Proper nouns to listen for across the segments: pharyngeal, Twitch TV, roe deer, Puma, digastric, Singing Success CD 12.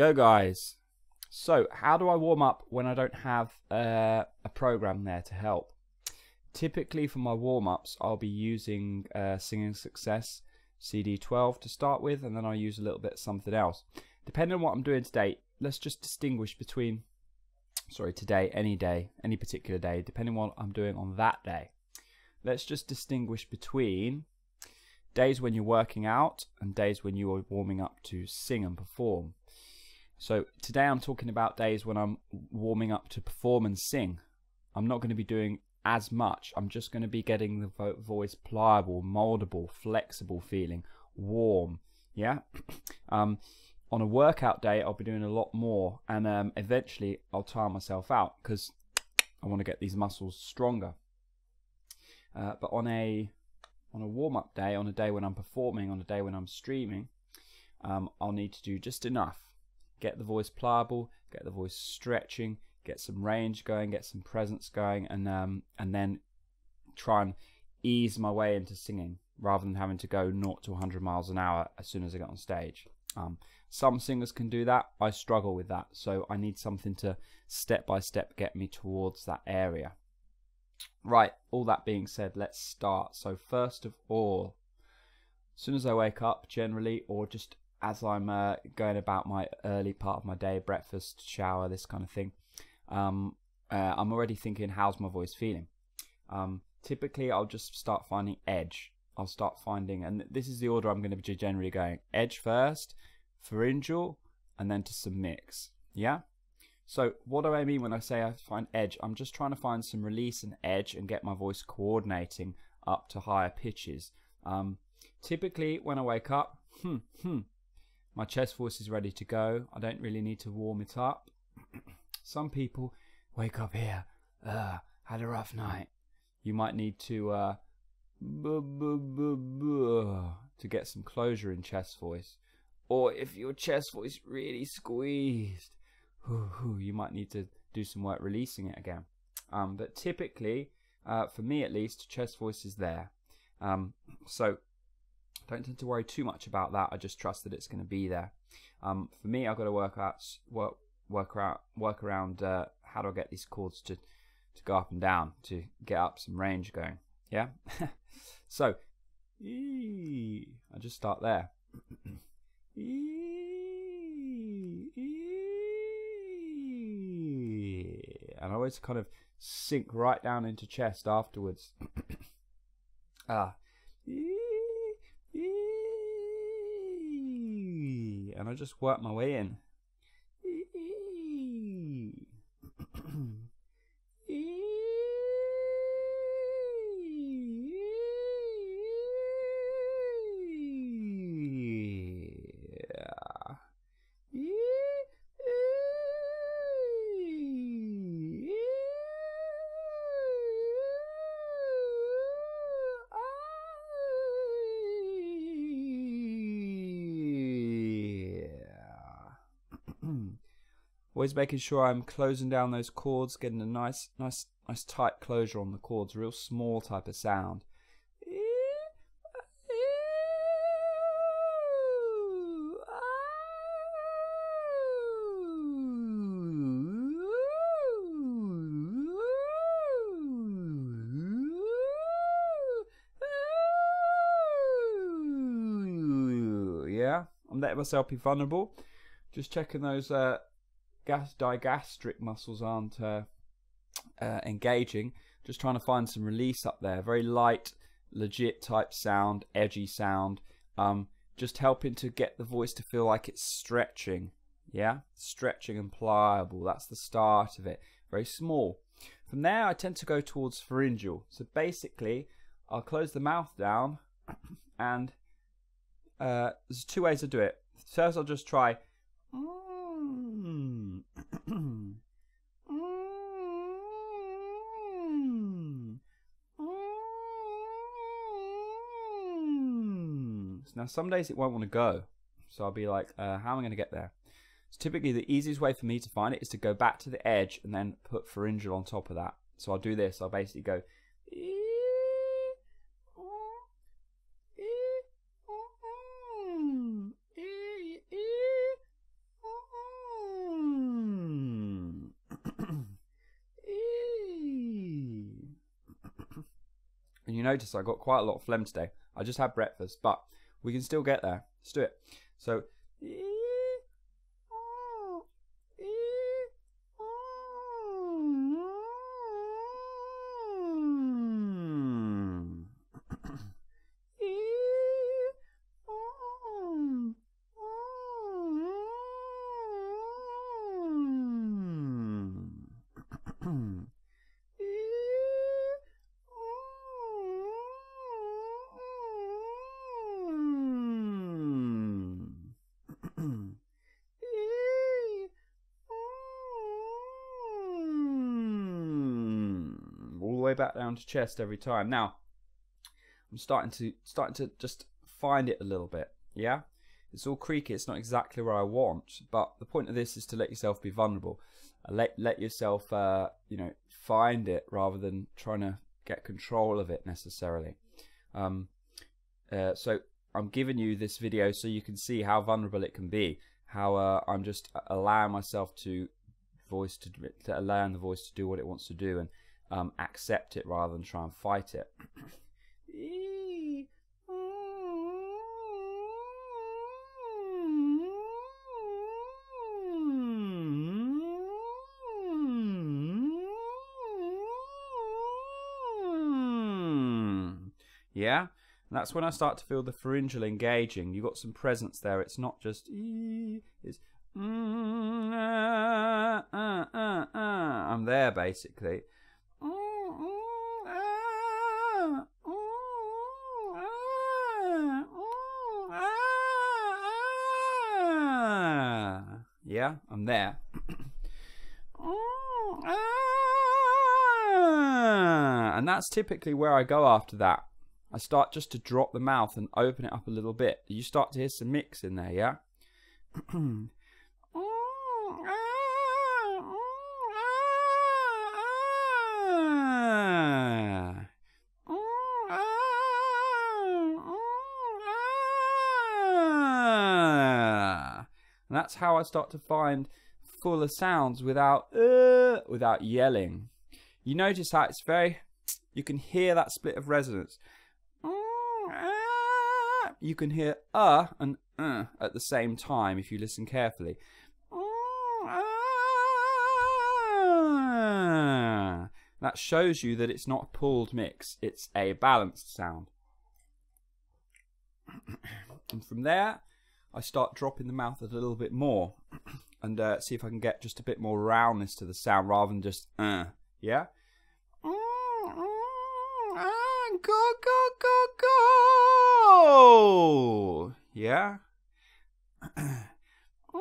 Yo guys, so how do I warm up when I don't have a program there to help? Typically for my warm-ups I'll be using Singing Success CD 12 to start with, and then I'll use a little bit of something else. Depending on what I'm doing today, let's just distinguish between, sorry, today, any day, any particular day, depending on what I'm doing on that day. Let's just distinguish between days when you're working out and days when you are warming up to sing and perform. So today I'm talking about days when I'm warming up to perform and sing. I'm not going to be doing as much. I'm just going to be getting the voice pliable, moldable, flexible feeling, warm. Yeah. On a workout day I'll be doing a lot more, and eventually I'll tire myself out because I want to get these muscles stronger. But on a warm-up day, on a day when I'm performing, on a day when I'm streaming, I'll need to do just enough. Get the voice pliable, get the voice stretching, get some range going, get some presence going, and then try and ease my way into singing rather than having to go 0 to 100 miles an hour as soon as I get on stage. Some singers can do that. I struggle with that, so I need something to step-by-step get me towards that area. Right, all that being said, let's start. So first of all, as soon as I wake up generally, or just as I'm going about my early part of my day, breakfast, shower, this kind of thing, I'm already thinking, how's my voice feeling? Typically I'll just start finding edge. I'll start finding, and this is the order I'm going to be generally going: edge first, pharyngeal, and then to some mix. Yeah. So what do I mean when I say I find edge? I'm just trying to find some release and edge and get my voice coordinating up to higher pitches. Typically when I wake up, my chest voice is ready to go. I don't really need to warm it up. Some people wake up here, had a rough night. You might need to get some closure in chest voice. Or if your chest voice really squeezed, you might need to do some work releasing it again. But typically, for me at least, chest voice is there. So I don't tend to worry too much about that. I just trust that it's going to be there. For me, I've got to work around how do I get these chords to go up and down, to get up some range going. Yeah? So, I just start there. And I always kind of sink right down into chest afterwards. And I just work my way in. Always making sure I'm closing down those chords, getting a nice tight closure on the chords, real small type of sound. Yeah, I'm letting myself be vulnerable. Just checking those digastric muscles aren't engaging. Just trying to find some release up there. Very light, legit type sound, edgy sound. Just helping to get the voice to feel like it's stretching. Yeah, stretching and pliable. That's the start of it. Very small. From there, I tend to go towards pharyngeal. So basically, I'll close the mouth down, and there's two ways to do it. First, I'll just try. Now some days it won't want to go, so I'll be like, how am I going to get there? So typically the easiest way for me to find it is to go back to the edge and then put pharyngeal on top of that. So I'll do this. I'll basically go And you notice I got quite a lot of phlegm today. I just had breakfast, but we can still get there. Let's do it. So, back down to chest every time. Now I'm starting to just find it a little bit. Yeah, it's all creaky, it's not exactly where I want, but the point of this is to let yourself be vulnerable, let yourself you know, find it rather than trying to get control of it necessarily. So I'm giving you this video so you can see how vulnerable it can be, how I'm just allowing myself to allowing the voice to do what it wants to do, and accept it rather than try and fight it. Yeah, and that's when I start to feel the pharyngeal engaging. You've got some presence there. It's not just it's I'm there basically. Yeah, I'm there. And that's typically where I go after that. I start just to drop the mouth and open it up a little bit. You start to hear some mix in there, yeah? And that's how I start to find fuller sounds without without yelling. You notice how it's very, you can hear that split of resonance. You can hear and at the same time if you listen carefully. That shows you that it's not a pulled mix, it's a balanced sound. And from there, I start dropping the mouth a little bit more and see if I can get just a bit more roundness to the sound rather than just yeah? Go, go, go, go! Yeah? Go, go,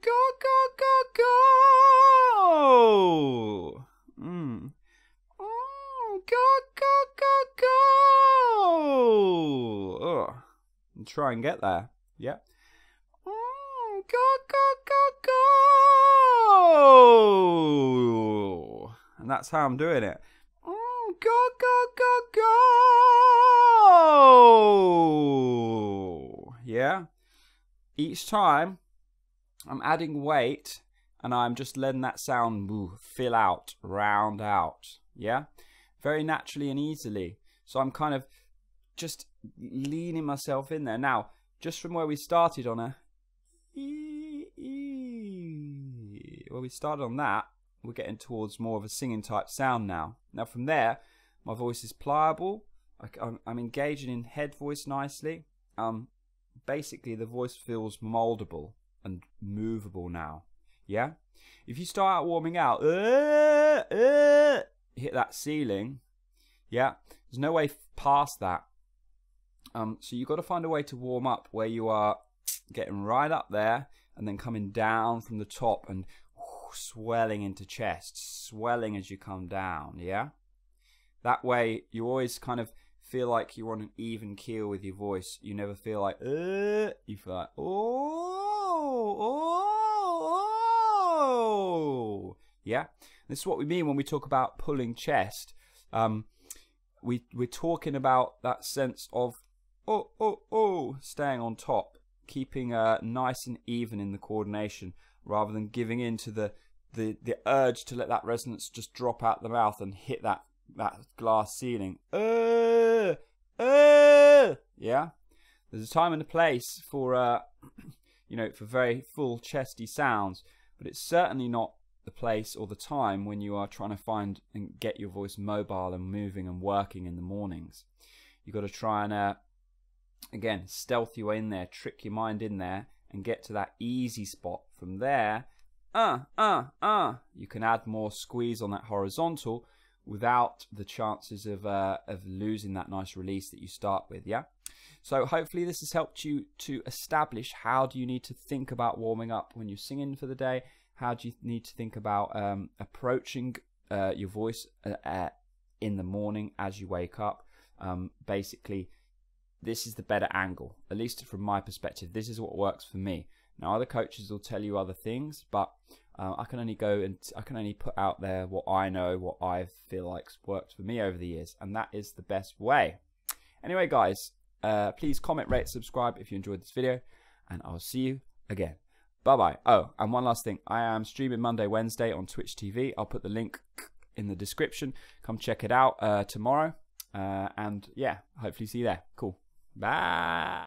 go, go! Go, go, go, go! And try and get there. Yeah. Go, go, go, go! And that's how I'm doing it. Go, go, go, go! Yeah. Each time, I'm adding weight, and I'm just letting that sound fill out, round out. Yeah. Very naturally and easily. So I'm kind of just leaning myself in there. Now, just from where we started on a where we started on that, we're getting towards more of a singing type sound now. Now from there, my voice is pliable. I'm engaging in head voice nicely. Basically, the voice feels moldable and movable now. Yeah? If you start out warming out, hit that ceiling. Yeah? There's no way past that. So you've got to find a way to warm up where you are getting right up there and then coming down from the top and swelling into chest, swelling as you come down, yeah? That way you always kind of feel like you're on an even keel with your voice. You never feel like, you feel like, oh. Yeah? This is what we mean when we talk about pulling chest. We're talking about that sense of staying on top, keeping nice and even in the coordination, rather than giving in to the urge to let that resonance just drop out the mouth and hit that that glass ceiling. Yeah, there's a time and a place for you know, for very full chesty sounds, but it's certainly not the place or the time when you are trying to find and get your voice mobile and moving and working in the mornings. You've got to try and again, stealth your way in there, trick your mind in there, and get to that easy spot. From there, you can add more squeeze on that horizontal without the chances of losing that nice release that you start with, yeah? So hopefully this has helped you to establish how do you need to think about warming up when you're singing for the day, how do you need to think about approaching your voice in the morning as you wake up. Basically, this is the better angle, at least from my perspective. This is what works for me. Now, other coaches will tell you other things, but I can only go and I can only put out there what I know, what I feel like's worked for me over the years, and that is the best way. Anyway, guys, please comment, rate, subscribe if you enjoyed this video, and I'll see you again. Bye-bye. Oh, and one last thing. I am streaming Monday, Wednesday on Twitch TV. I'll put the link in the description. Come check it out tomorrow. And yeah, hopefully see you there. Cool. Bye.